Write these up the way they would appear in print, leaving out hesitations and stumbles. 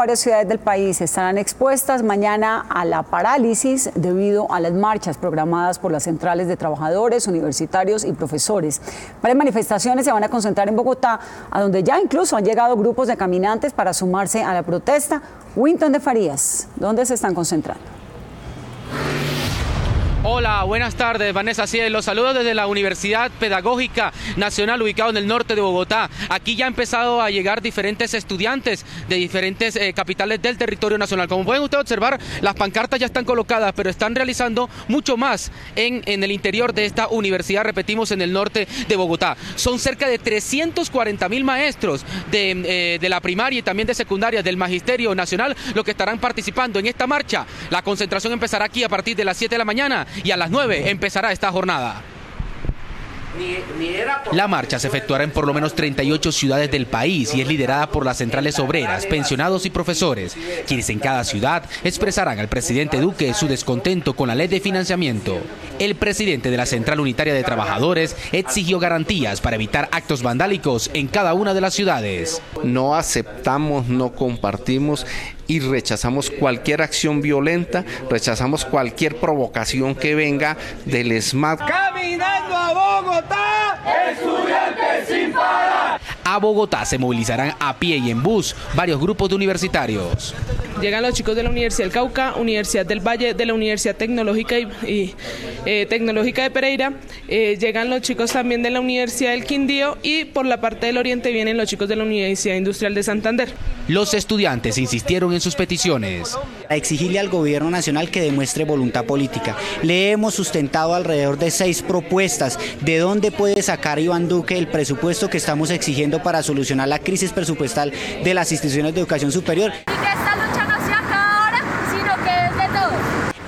varias ciudades del país estarán expuestas mañana a la parálisis debido a las marchas programadas por las centrales de trabajadores, universitarios y profesores. Varias manifestaciones se van a concentrar en Bogotá, a donde ya incluso han llegado grupos de caminantes para sumarse a la protesta. Wington de Farías, ¿dónde se están concentrando? Hola, buenas tardes, Vanessa Cielo. Saludos desde la Universidad Pedagógica Nacional, ubicado en el norte de Bogotá. Aquí ya han empezado a llegar diferentes estudiantes de diferentes capitales del territorio nacional. Como pueden ustedes observar, las pancartas ya están colocadas, pero están realizando mucho más en el interior de esta universidad, repetimos, en el norte de Bogotá. Son cerca de 340.000 maestros de la primaria y también de secundaria del Magisterio Nacional los que estarán participando en esta marcha. La concentración empezará aquí a partir de las 7 de la mañana. Y a las 9 empezará esta jornada. La marcha se efectuará en por lo menos 38 ciudades del país y es liderada por las centrales obreras, pensionados y profesores, quienes en cada ciudad expresarán al presidente Duque su descontento con la ley de financiamiento. El presidente de la Central Unitaria de Trabajadores exigió garantías para evitar actos vandálicos en cada una de las ciudades. No aceptamos, no compartimos y rechazamos cualquier acción violenta, rechazamos cualquier provocación que venga del ESMAD. ¡Caminando a Bogotá, estudiantes sin parar! A Bogotá se movilizarán a pie y en bus varios grupos de universitarios. Llegan los chicos de la Universidad del Cauca, Universidad del Valle, de la Universidad Tecnológica y Tecnológica de Pereira. Llegan los chicos también de la Universidad del Quindío y por la parte del oriente vienen los chicos de la Universidad Industrial de Santander. Los estudiantes insistieron en sus peticiones. A exigirle al gobierno nacional que demuestre voluntad política. Le hemos sustentado alrededor de 6 propuestas. ¿De dónde puede sacar Iván Duque el presupuesto que estamos exigiendo para solucionar la crisis presupuestal de las instituciones de educación superior?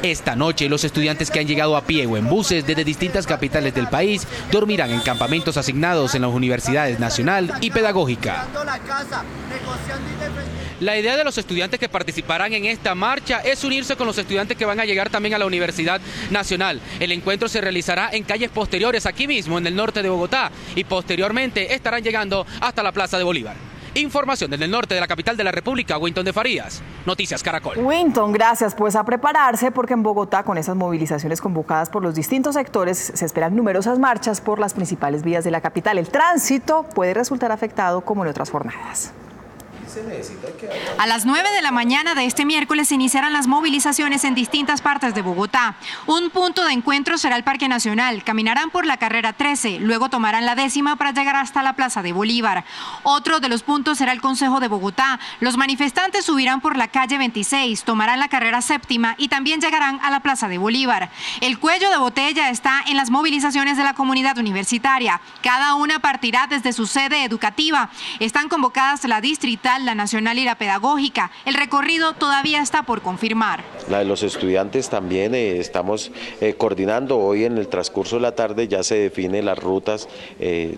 Esta noche los estudiantes que han llegado a pie o en buses desde distintas capitales del país dormirán en campamentos asignados en las universidades Nacional y Pedagógica. La idea de los estudiantes que participarán en esta marcha es unirse con los estudiantes que van a llegar también a la Universidad Nacional. El encuentro se realizará en calles posteriores aquí mismo en el norte de Bogotá y posteriormente estarán llegando hasta la Plaza de Bolívar. Información desde el norte de la capital de la República, Wington de Farías, Noticias Caracol. Wington, gracias. Pues a prepararse porque en Bogotá, con esas movilizaciones convocadas por los distintos sectores, se esperan numerosas marchas por las principales vías de la capital. El tránsito puede resultar afectado como en otras jornadas. A las 9 de la mañana de este miércoles se iniciarán las movilizaciones en distintas partes de Bogotá. Un punto de encuentro será el Parque Nacional. Caminarán por la Carrera 13, luego tomarán la 10ª para llegar hasta la Plaza de Bolívar. Otro de los puntos será el Concejo de Bogotá. Los manifestantes subirán por la Calle 26, tomarán la Carrera Séptima y también llegarán a la Plaza de Bolívar. El cuello de botella está en las movilizaciones de la comunidad universitaria. Cada una partirá desde su sede educativa. Están convocadas la distrital, la nacional y la pedagógica. El recorrido todavía está por confirmar. La de los estudiantes también estamos coordinando. Hoy en el transcurso de la tarde ya se definen las rutas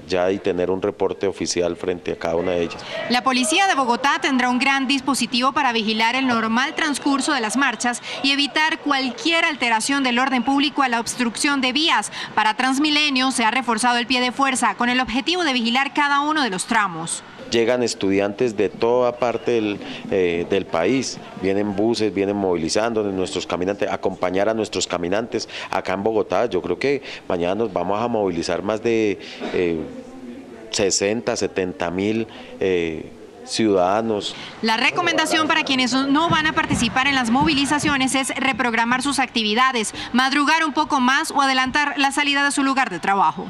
ya y tener un reporte oficial frente a cada una de ellas. La policía de Bogotá tendrá un gran dispositivo para vigilar el normal transcurso de las marchas y evitar cualquier alteración del orden público a la obstrucción de vías. Para Transmilenio se ha reforzado el pie de fuerza con el objetivo de vigilar cada uno de los tramos. Llegan estudiantes de toda parte del país, vienen buses, vienen movilizando nuestros caminantes, acompañar a nuestros caminantes acá en Bogotá. Yo creo que mañana nos vamos a movilizar más de 60.000, 70.000 ciudadanos. La recomendación para quienes no van a participar en las movilizaciones es reprogramar sus actividades, madrugar un poco más o adelantar la salida de su lugar de trabajo.